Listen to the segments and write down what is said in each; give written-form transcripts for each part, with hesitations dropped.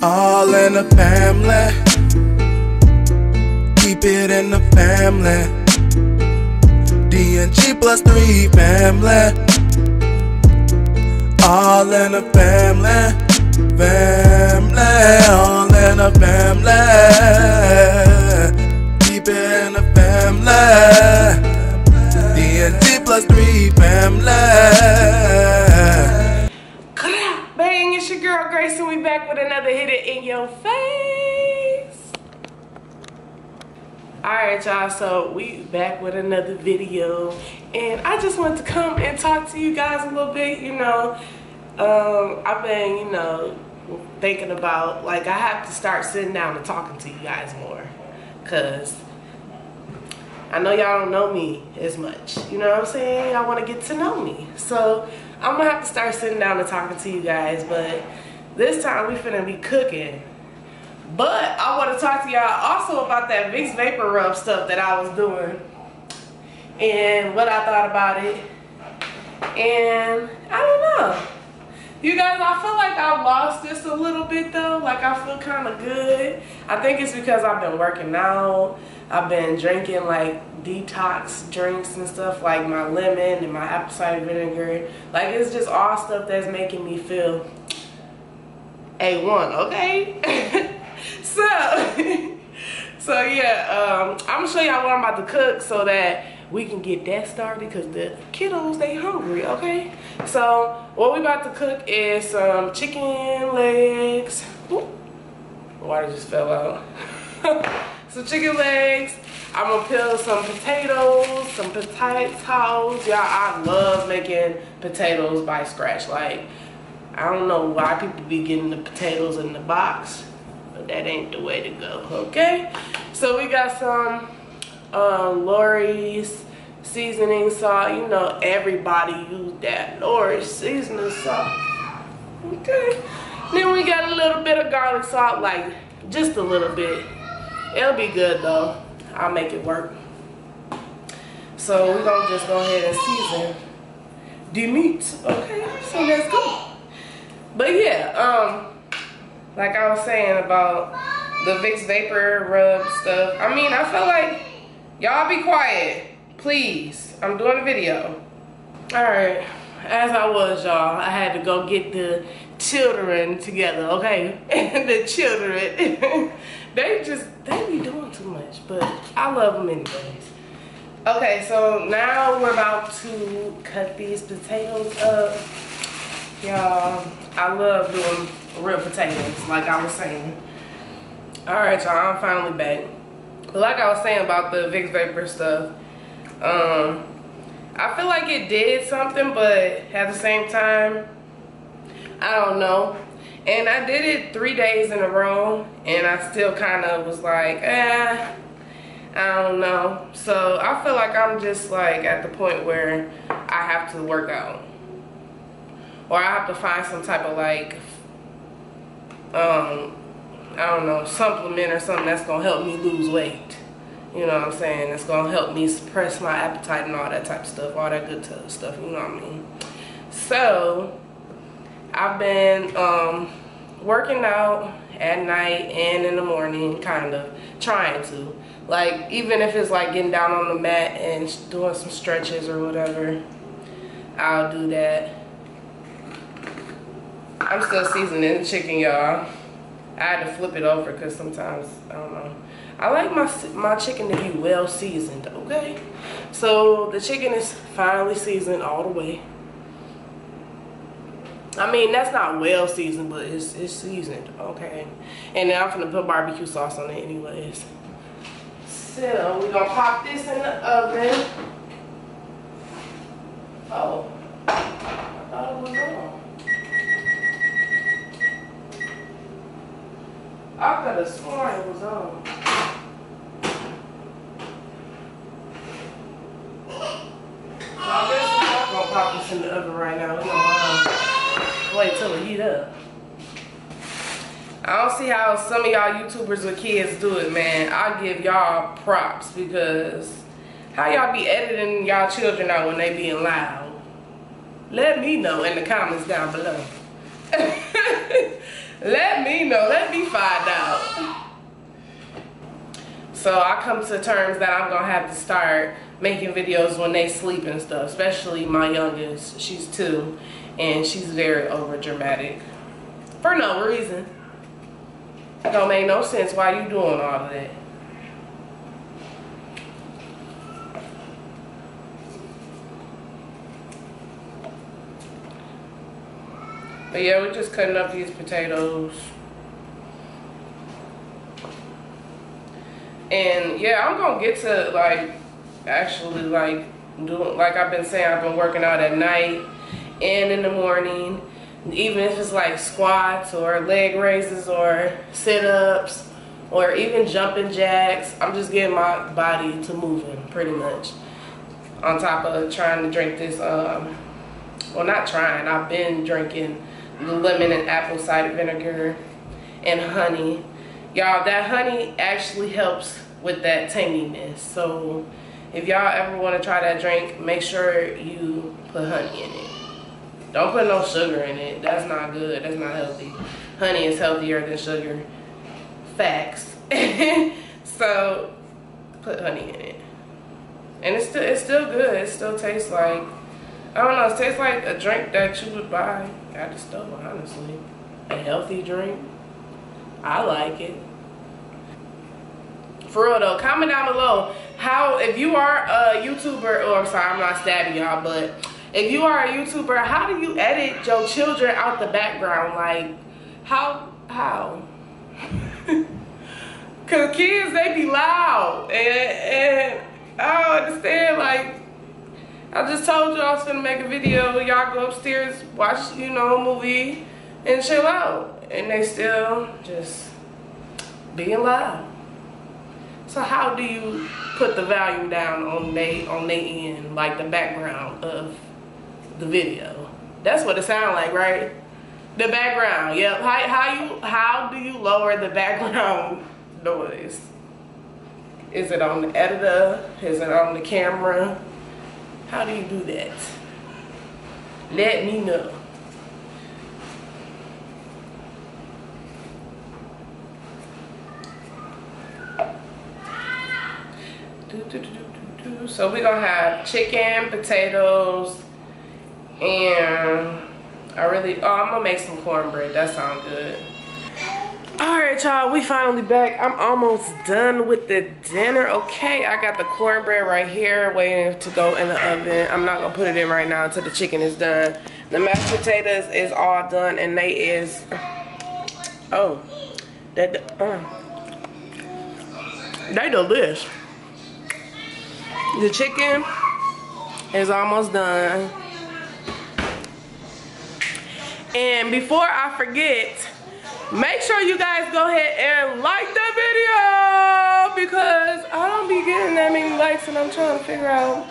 All in the family, keep it in the family. D&G +3 family. All in the family, family. All in the family, keep it in the family. D&G +3 family. Bang, it's your girl Grace, and we back with another Hit It In Your Face. Alright y'all, so we back with another video, and I just wanted to come and talk to you guys a little bit. You know, I've been, you know, thinking about, like, I have to start sitting down and talking to you guys more, because I know y'all don't know me as much. You know what I'm saying? Y'all want to get to know me. So I'm gonna have to start sitting down and talking to you guys, but this time we finna be cooking. But I wanna talk to y'all also about that Vicks Vapor Rub stuff that I was doing and what I thought about it. And I don't know. You guys, I feel like I lost this a little bit though. Like, I feel kinda good. I think it's because I've been working out. I've been drinking like detox drinks and stuff, like my lemon and my apple cider vinegar. Like, it's just all stuff that's making me feel A1, okay? So yeah, I'm gonna show y'all what I'm about to cook so that we can get that started, because the kiddos, they hungry, okay? So what we about to cook is some chicken legs. Ooh, water just fell out. Some chicken legs. I'm gonna peel some potatoes, some potato towels. Y'all, I love making potatoes by scratch. Like, I don't know why people be getting the potatoes in the box, but that ain't the way to go, okay? So we got some Lawry's seasoning salt. You know, everybody use that Lawry's seasoning salt, okay? Then we got a little bit of garlic salt, like just a little bit. It'll be good though. I'll make it work. So we're gonna just go ahead and season the meat, okay? So let's go. But yeah, like I was saying about the Vicks Vapor Rub stuff. I mean, I feel like y'all be quiet, please. I'm doing a video. All right, as I was, y'all, I had to go get the children together, okay? The children. They be doing too much, but I love them anyways. Okay, so now we're about to cut these potatoes up. Y'all, I love doing real potatoes, like I was saying. All right, y'all, I'm finally back. Like I was saying about the Vicks Vapor stuff, I feel like it did something, but at the same time, I don't know. And I did it 3 days in a row, and I still kind of was like, I don't know. So I feel like I'm just like at the point where I have to work out, or I have to find some type of, like, I don't know, supplement or something that's gonna help me lose weight. You know what I'm saying? It's gonna help me suppress my appetite and all that type of stuff, all that good stuff, you know what I mean? So I've been working out at night and in the morning, kind of trying to, like, even if it's like getting down on the mat and doing some stretches or whatever, I'll do that. I'm still seasoning the chicken, y'all. I had to flip it over because sometimes, I don't know, I like my chicken to be well seasoned, okay? So the chicken is finally seasoned all the way. I mean, that's not well seasoned, but it's seasoned, okay? And then I'm gonna put barbecue sauce on it anyways. So we're gonna pop this in the oven. Oh, I thought it was on. I could have sworn it was on. I guess we're not gonna pop this in the oven right now. Wait till it heat up. I don't see how some of y'all YouTubers with kids do it, man. I give y'all props because how y'all be editing y'all children out when they being loud? Let me know in the comments down below. Let me know. Let me find out. So I come to terms that I'm gonna have to start making videos when they sleep and stuff, especially my youngest. She's 2 and she's very over dramatic for no reason. It don't make no sense why you doing all of that. But yeah, we're just cutting up these potatoes. And yeah, I'm gonna get to like actually like doing, like I've been saying, I've been working out at night and in the morning. Even if it's like squats or leg raises or sit-ups or even jumping jacks, I'm just getting my body to moving pretty much. On top of trying to drink this, well not trying, I've been drinking lemon and apple cider vinegar and honey. Y'all, that honey actually helps with that tanginess. So if y'all ever want to try that drink, make sure you put honey in it. Don't put no sugar in it. That's not good. That's not healthy. Honey is healthier than sugar. Facts. So put honey in it. And it's still good. It still tastes like, I don't know, it tastes like a drink that you would buy at the store, honestly. A healthy drink. I like it. For real though, comment down below how, if you are a YouTuber, or I'm sorry, I'm not stabbing y'all, but if you are a YouTuber, how do you edit your children out the background? Like, how? Cause kids, they be loud. And I don't understand, like, I just told you I was gonna make a video, y'all go upstairs, watch, you know, a movie, and chill out. And they still just being loud. So how do you put the volume down on they end, like the background of the video? That's what it sounds like, right? The background, yep. How do you lower the background noise? Is it on the editor? Is it on the camera? How do you do that? Let me know. So we're gonna have chicken, potatoes, and I'm gonna make some cornbread. That sounds good. All right, y'all, we finally back. I'm almost done with the dinner. Okay, I got the cornbread right here waiting to go in the oven. I'm not gonna put it in right now until the chicken is done. The mashed potatoes is all done, and they is, oh, that they delish. The chicken is almost done. And before I forget, make sure you guys go ahead and like the video, because I don't be getting that many likes and I'm trying to figure out,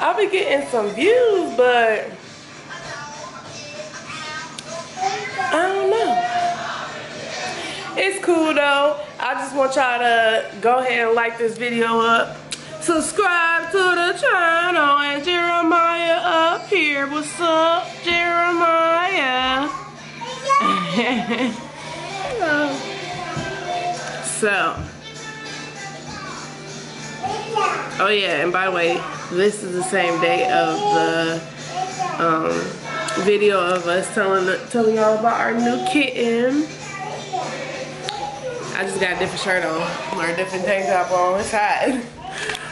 I'll be getting some views, but I don't know. It's cool though. I just want y'all to go ahead and like this video up. Subscribe to the channel and Jeremiah up here. What's up, Jeremiah? So, oh yeah, and by the way, this is the same day of the video of us telling y'all about our new kitten. I just got a different shirt on, or a different tank top on. It's hot.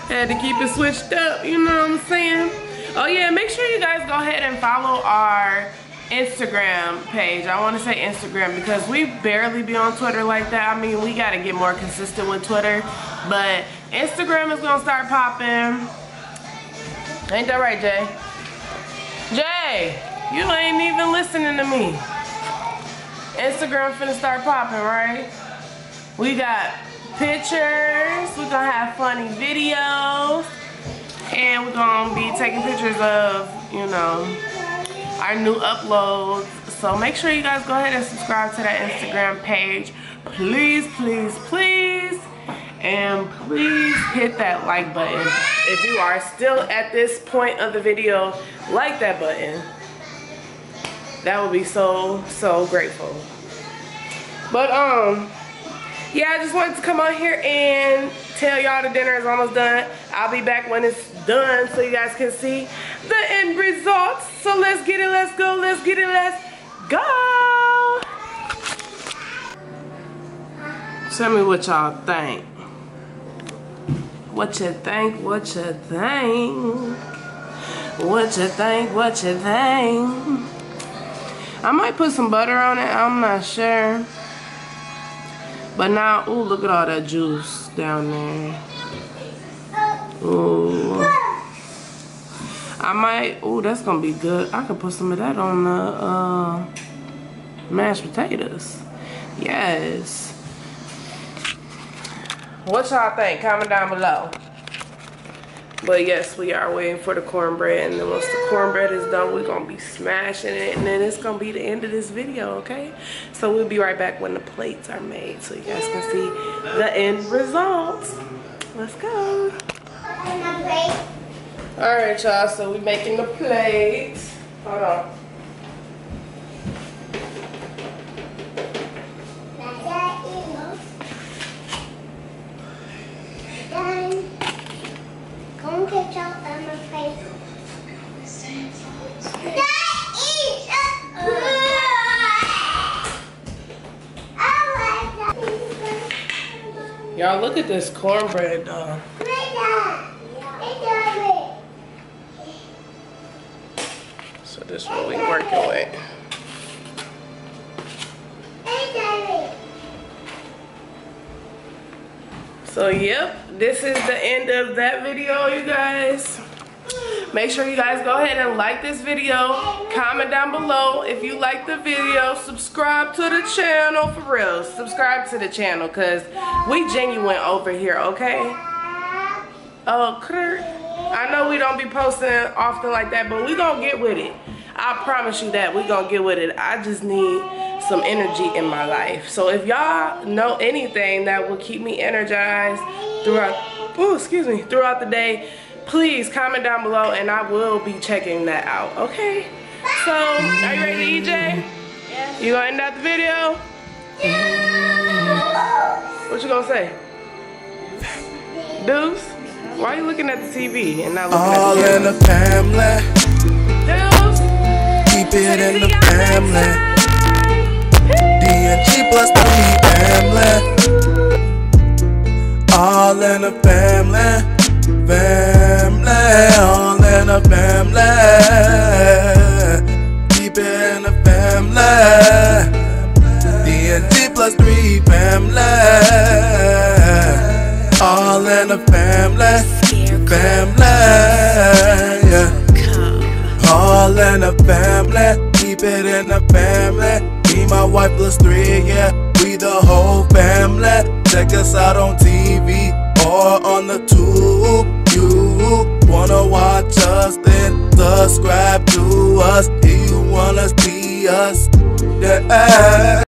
Had to keep it switched up, you know what I'm saying? Oh yeah, make sure you guys go ahead and follow our Instagram page. I want to say Instagram because we barely be on Twitter like that. I mean, we got to get more consistent with Twitter. But Instagram is going to start popping. Ain't that right, Jay? Jay, you ain't even listening to me. Instagram finna start popping, right? We got pictures, we're gonna have funny videos, and we're gonna be taking pictures of, you know, our new uploads. So make sure you guys go ahead and subscribe to that Instagram page. Please, please, please. And please hit that like button. If you are still at this point of the video, like that button. That would be so, so grateful. But yeah, I just wanted to come on here and tell y'all the dinner is almost done. I'll be back when it's done so you guys can see the end results. So let's get it, let's go, let's get it, let's go. Tell me what y'all think. What you think, what you think. What you think, what you think. I might put some butter on it, I'm not sure. But now, ooh, look at all that juice down there. Ooh. I might, ooh, that's gonna be good. I could put some of that on the mashed potatoes. Yes. What y'all think? Comment down below. But yes, we are waiting for the cornbread, and then once the cornbread is done, we're gonna be smashing it, and then it's gonna be the end of this video, okay? So we'll be right back when the plates are made so you guys can see the end results. Let's go. Alright y'all, so we're making the plates. Hold on. Y'all look at this cornbread though. So this is what we working with. So yep, this is the end of that video, you guys. Make sure you guys go ahead and like this video. Comment down below if you like the video. Subscribe to the channel, for real. Subscribe to the channel because we genuine over here, okay? Oh, Kurt. I know we don't be posting often like that, but we gonna get with it. I promise you that. We gonna get with it. I just need some energy in my life. So if y'all know anything that will keep me energized throughout, ooh, excuse me, throughout the day, please comment down below and I will be checking that out, okay? So, are you ready, EJ? Yes. You gonna end out the video? Yeah. What you gonna say? Deuce? Why are you looking at the TV and not looking all at the camera? All in the family. Deuce? Keep it in the family. D&G plus the family. All in the family. Family, all in a family. Keep it in a family. D&D +3 family. All in a family. Family, yeah. All in a family. Keep it in a family. Me, my wife, +3, yeah. We the whole family. Check us out on TV or on the tube. You wanna watch us, then subscribe to us. If you wanna see us, yeah.